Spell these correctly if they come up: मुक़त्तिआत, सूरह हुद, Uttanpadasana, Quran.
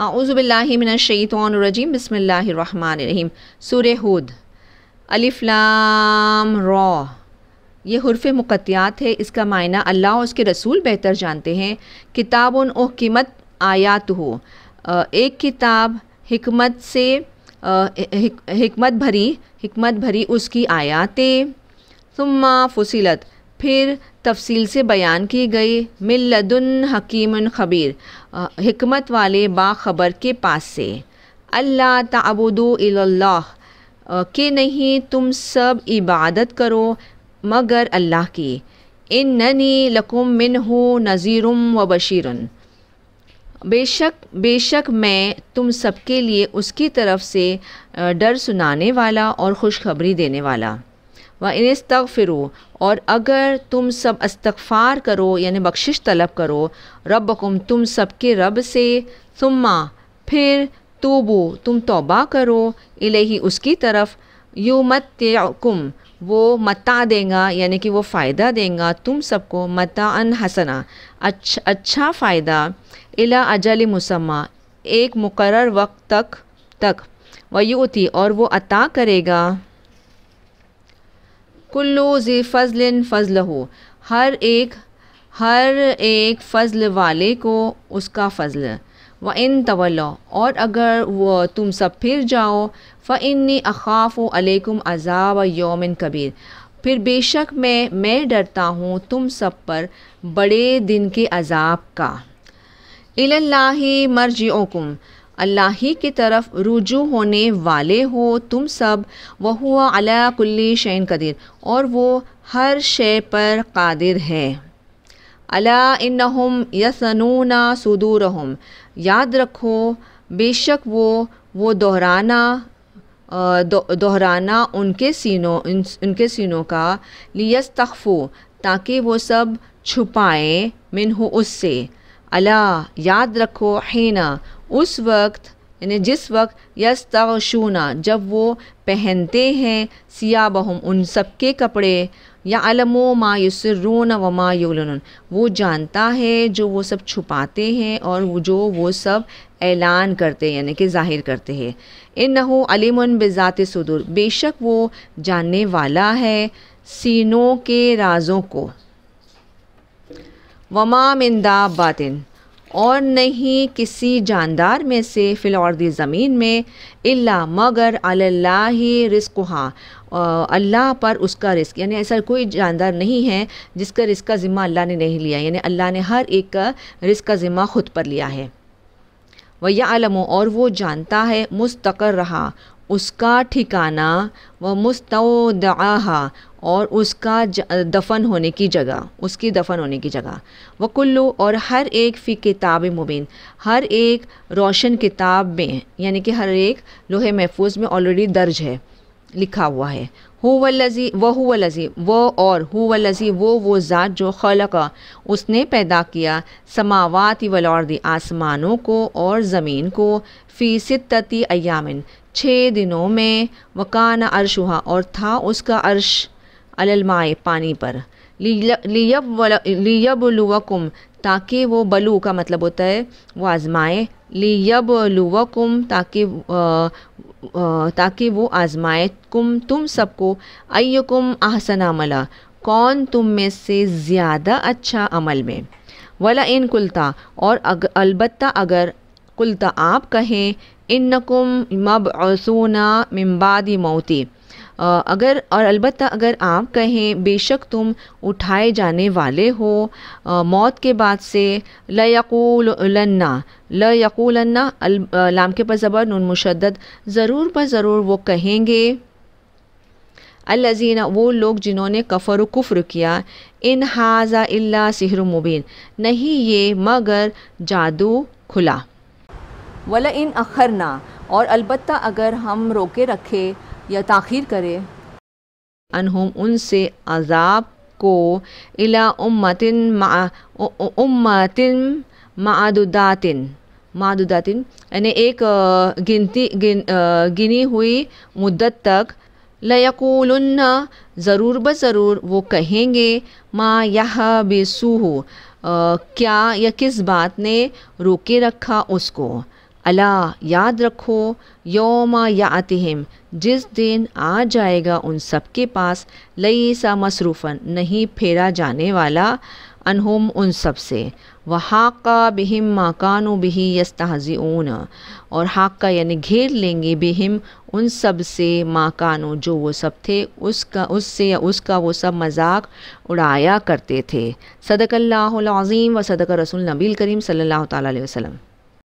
औज़ुबिल्लाहि मिनश्शैतानिर्रजीम बिस्मिल्लाहिर्रहमानिर्रहीम। सूरह हुद। अलिफ लाम रा, ये हुर्फ़ मुक़त्तिआत है। इसका मायना अल्लाह और उसके रसूल बेहतर जानते हैं। किताबुन उहकिमत आयातुहु, एक किताब हिकमत से हिकमत भरी उसकी आयातें। सुम्मा फुसिलत, फिर तफसील से बयान की गई। मिल्लदुन हकीमन खबीर, हिकमत वाले बाखबर के पास से। अल्लाह ताबुदू इल्लल्लाह, के नहीं तुम सब इबादत करो मगर अल्लाह की। इन्ननी लकुम मिन्हु नज़ीरुम व बशीरुन, बेशक मैं तुम सबके लिए उसकी तरफ से डर सुनाने वाला और खुशखबरी देने वाला। व इनस्तगफिरू, और अगर तुम सब इस्तगफार करो यानि बख्शिश तलब करो रब्बकुम, तुम सबके रब से। सुम्मा फिर तूबू, तुम तौबा करो इलैही उसकी तरफ। युमत्तिअकुम, वो मता देगा यानी कि वो फ़ायदा देगा तुम सबको। मताअन हसना, अच्छा फ़ायदा। इला अजल मुसम्मा, एक मुकर्रर वक्त तक वयूती, और वो अता करेगा। कुल्लु ज़ी फ़ज़लिन फ़ज़लहु, हर एक फ़ज़ल वाले को उसका फ़ज़ल। व इन तवल्लो, और अगर वो तुम सब फिर जाओ। फ़इन्नी अख़ाफ़ु अलैकुम अज़ाब यौमिन कबीर, फिर बेशक मैं डरता हूँ तुम सब पर बड़े दिन के अज़ाब का। इलल्लाहि मर्जिउकुम, अल्लाह ही की तरफ रुजू होने वाले हो तुम सब। वहुवा अला कुल्ली शैन कदीर, और वो हर शय पर कादिर है। अला इन्नहुम यसनूना सुदूरहुम, याद रखो बेशक वो दोहराना उनके सीनों का। लियस्तखफू, ताकि वो सब छुपाए। मिन्हु उससे। अला याद रखो, हीना उस वक्त यानी जिस वक्त, यस्तगशूना जब वो पहनते हैं सियाबहुम उन सब के कपड़े। या अलमो मा युसरून व मा युलनून, वो जानता है जो वो सब छुपाते हैं और जो वो सब ऐलान करते हैं यानी कि ज़ाहिर करते हैं। इन्नहु अलीमुन बिज़ाति सुदूर, बेशक वो जानने वाला है सीनों के राज़ों को। वमा मिन दाब्बातिन, और नहीं किसी जानदार में से फिल अर्दी ज़मीन में। इल्ला मगर अलल्लाहि रिस्कुहा, अल्लाह पर उसका रिस्क, यानी ऐसा कोई जानदार नहीं है जिसका रिस्क का ज़िम्मा अल्लाह ने नहीं लिया, यानी अल्लाह ने हर एक का रिस्क का ज़िम्मा ख़ुद पर लिया है। वयअलमु, और वो जानता है मुस्तक़र रहा उसका ठिकाना। व मुस्तौदअहा, और उसका दफन होने की जगह, उसकी दफन होने की जगह। व कुल्लु, और हर एक फ़ी किताब मुबीन, हर एक रोशन किताब में यानी कि हर एक लोहे महफूज में ऑलरेडी दर्ज है, लिखा हुआ है। हुवल्लज़ी वो, और हुवल्लज़ी वो ज़ात जो खलक़ा, उसने पैदा किया। समावाति वल अर्दी, आसमानों को और ज़मीन को। फ़ी सित्तति अय्यामिन, 6 दिनों में। वकाना अर्शुहा, और था उसका अर्श अलमाए, पानी पर। लियबलुवकुम, ताकि वो, बलू का मतलब होता है वो आज़माए। लियबलुवकुम, ताकि वो आज़माए तुम सबको। अय्युकुम अहसन अमला, कौन तुम में से ज़्यादा अच्छा अमल में। वला इन कुलता, और अलबत्ता अगर कुलता आप कहें। इन्नकुम मबअसूना मिन बादी मौती, अगर आप कहें बेशक तुम उठाए जाने वाले हो मौत के बाद से। लयक़ूलन्ना, लाम के पर ज़बर, नून मुशद्दद, ज़रूर वो कहेंगे। अल्लज़ीना, वो लोग जिन्होंने कफ़र व कुफ़्र किया। इन हाज़ा इल्ला सिहरु मुबीन, नहीं ये मगर जादू खुला। वला इन अखरना, और अलबत्ता अगर हम रोके रखे या ताखीर करें। अनहुम, उनसे अज़ाब को। इला उम्मतिन मादुदातिन, यानी एक गिनी हुई मुद्दत तक। लयक़ूलुन्ना, ज़रूर वो कहेंगे। मा यहबिसूहु, क्या या किस बात ने रोके रखा उसको। अला याद रखो यौमा यातिहिम, जिस दिन आ जाएगा उन सब के पास, लईसा मसरूफ़न, नहीं फेरा जाने वाला, अनहुम उन सब से, वहाका बिहिम माकानु बिही यस्तहज़िऊन, और हाका यानी घेर लेंगे बिहिम उन सब से, माकानु जो वो सब थे उसका उससे या उसका वो सब मजाक उड़ाया करते थे। सदकल्लाहुल अज़ीम व सदक रसूल नबील करीम सल्लल्लाहु तआला अलैहि वसल्लम।